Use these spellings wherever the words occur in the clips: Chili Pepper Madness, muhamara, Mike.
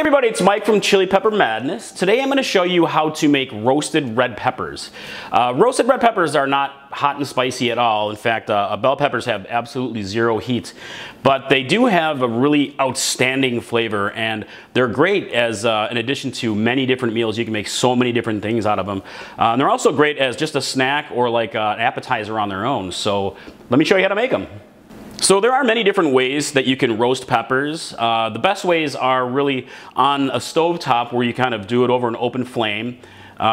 Hey everybody, it's Mike from Chili Pepper Madness. Today I'm going to show you how to make roasted red peppers. Roasted red peppers are not hot and spicy at all. In fact, bell peppers have absolutely zero heat, but they do have a really outstanding flavor, and they're great as in addition to many different meals. You can make so many different things out of them. And they're also great as just a snack or like an appetizer on their own. So let me show you how to make them. So there are many different ways that you can roast peppers. The best ways are really on a stovetop where you kind of do it over an open flame.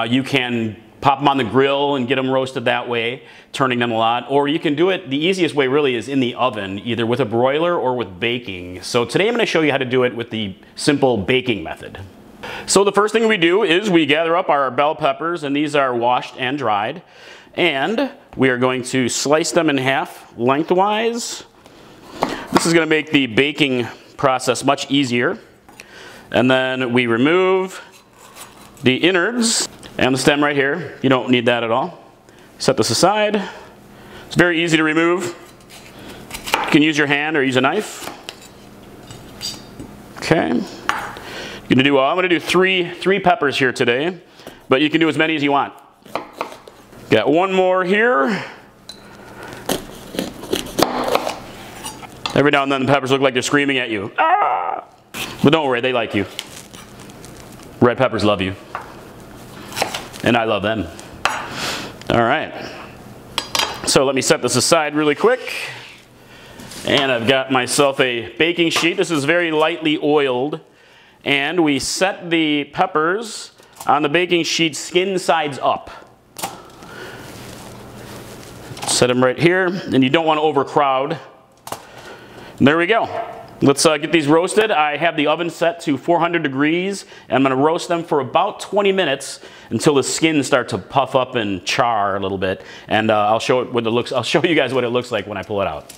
You can pop them on the grill and get them roasted that way, turning them a lot. Or you can do it, the easiest way really is in the oven, either with a broiler or with baking. So today I'm going to show you how to do it with the simple baking method. So the first thing we do is we gather up our bell peppers, and these are washed and dried. And we are going to slice them in half lengthwise. This is going to make the baking process much easier. And then we remove the innards and the stem right here. You don't need that at all. Set this aside. It's very easy to remove. You can use your hand or use a knife. Okay. I'm going to do three peppers here today, but you can do as many as you want. Got one more here. Every now and then the peppers look like they're screaming at you. Ah! But don't worry, they like you. Red peppers love you. And I love them. All right. So let me set this aside really quick. And I've got myself a baking sheet. This is very lightly oiled. And we set the peppers on the baking sheet skin sides up. Set them right here. And you don't want to overcrowd. There we go. Let's get these roasted. I have the oven set to 400 degrees, and I'm going to roast them for about 20 minutes until the skins start to puff up and char a little bit. And I'll show you guys what it looks like when I pull it out.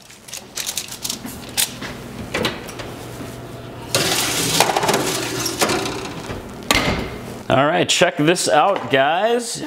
All right, check this out, guys.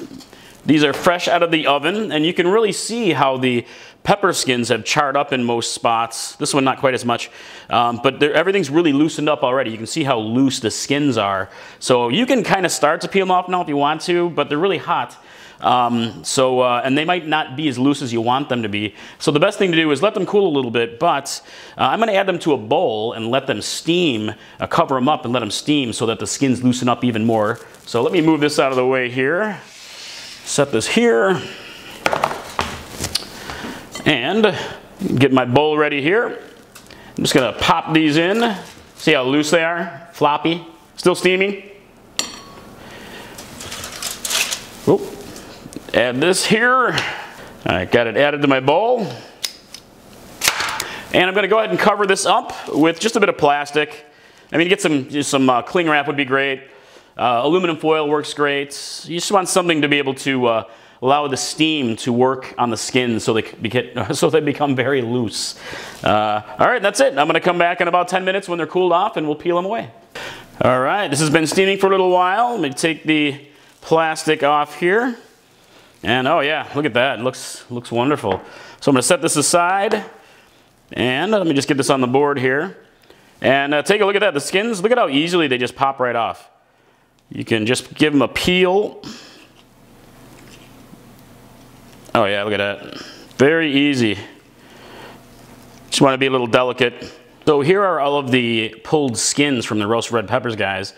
These are fresh out of the oven, and you can really see how the pepper skins have charred up in most spots. This one not quite as much, but everything's really loosened up already. You can see how loose the skins are. So you can kind of start to peel them off now if you want to, but they're really hot. And they might not be as loose as you want them to be. So the best thing to do is let them cool a little bit, but I'm going to add them to a bowl and let them steam, cover them up and let them steam so that the skins loosen up even more. So let me move this out of the way here. Set this here and get my bowl ready here. I'm just going to pop these in. See how loose they are? Floppy. Still steaming. Oh, add this here. Alright, got it added to my bowl. And I'm going to go ahead and cover this up with just a bit of plastic. I mean, just some cling wrap would be great. Aluminum foil works great. You just want something to be able to allow the steam to work on the skin so they become very loose. All right, that's it. I'm going to come back in about 10 minutes when they're cooled off, and we'll peel them away. All right, this has been steaming for a little while. Let me take the plastic off here. And oh yeah, look at that. It looks wonderful. So I'm going to set this aside, and let me just get this on the board here. And take a look at that. The skins, look at how easily they just pop right off. You can just give them a peel. Oh yeah, look at that. Very easy. Just want to be a little delicate. So here are all of the pulled skins from the roasted red peppers, guys.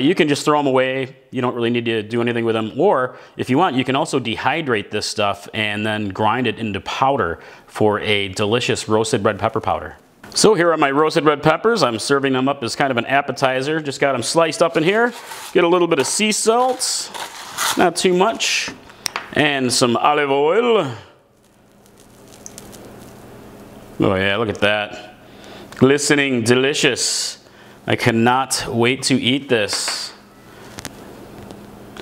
You can just throw them away. You don't really need to do anything with them. Or if you want, you can also dehydrate this stuff and then grind it into powder for a delicious roasted red pepper powder. So here are my roasted red peppers. I'm serving them up as kind of an appetizer. Just got them sliced up in here. Get a little bit of sea salt, not too much, and some olive oil. Oh yeah, look at that. Glistening delicious. I cannot wait to eat this.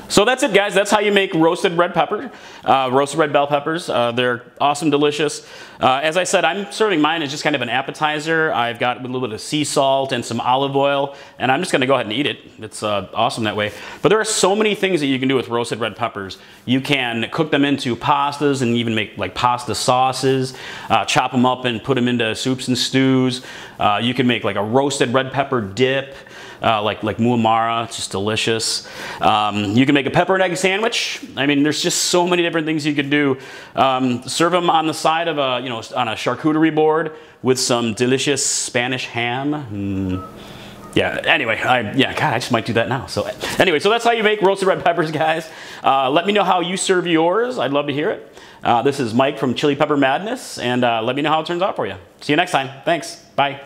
So that's it, guys. That's how you make roasted red bell peppers. They're awesome, delicious. As I said, I'm serving mine as just kind of an appetizer. I've got a little bit of sea salt and some olive oil, and I'm just going to go ahead and eat it. It's awesome that way. But there are so many things that you can do with roasted red peppers. You can cook them into pastas and even make like pasta sauces, chop them up and put them into soups and stews. You can make like a roasted red pepper dip. like muhamara. It's just delicious. You can make a pepper and egg sandwich. I mean, there's just so many different things you could do. Serve them on the side of a, on a charcuterie board with some delicious Spanish ham. Yeah, anyway, God, I just might do that now. So anyway, so that's how you make roasted red peppers, guys. Let me know how you serve yours. I'd love to hear it. This is Mike from Chili Pepper Madness, and let me know how it turns out for you. See you next time. Thanks. Bye.